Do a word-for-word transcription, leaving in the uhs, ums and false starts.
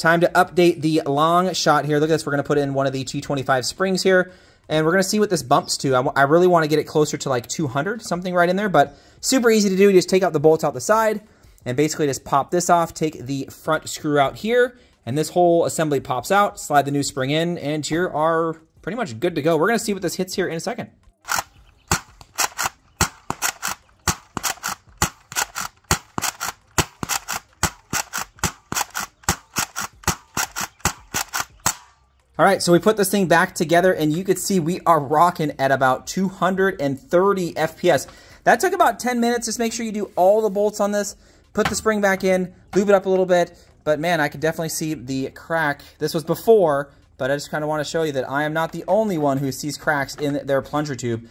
Time to update the long shot here. Look at this. We're going to put in one of the T twenty-five springs here, and we're going to see what this bumps to. I, I really want to get it closer to like two hundred, something right in there, but super easy to do. You just take out the bolts out the side and basically just pop this off, take the front screw out here, and this whole assembly pops out, slide the new spring in, and here are pretty much good to go. We're going to see what this hits here in a second. All right, so we put this thing back together and you could see we are rocking at about two hundred thirty F P S. That took about ten minutes. Just make sure you do all the bolts on this, put the spring back in, lube it up a little bit. But man, I could definitely see the crack. This was before, but I just kind of want to show you that I am not the only one who sees cracks in their plunger tube.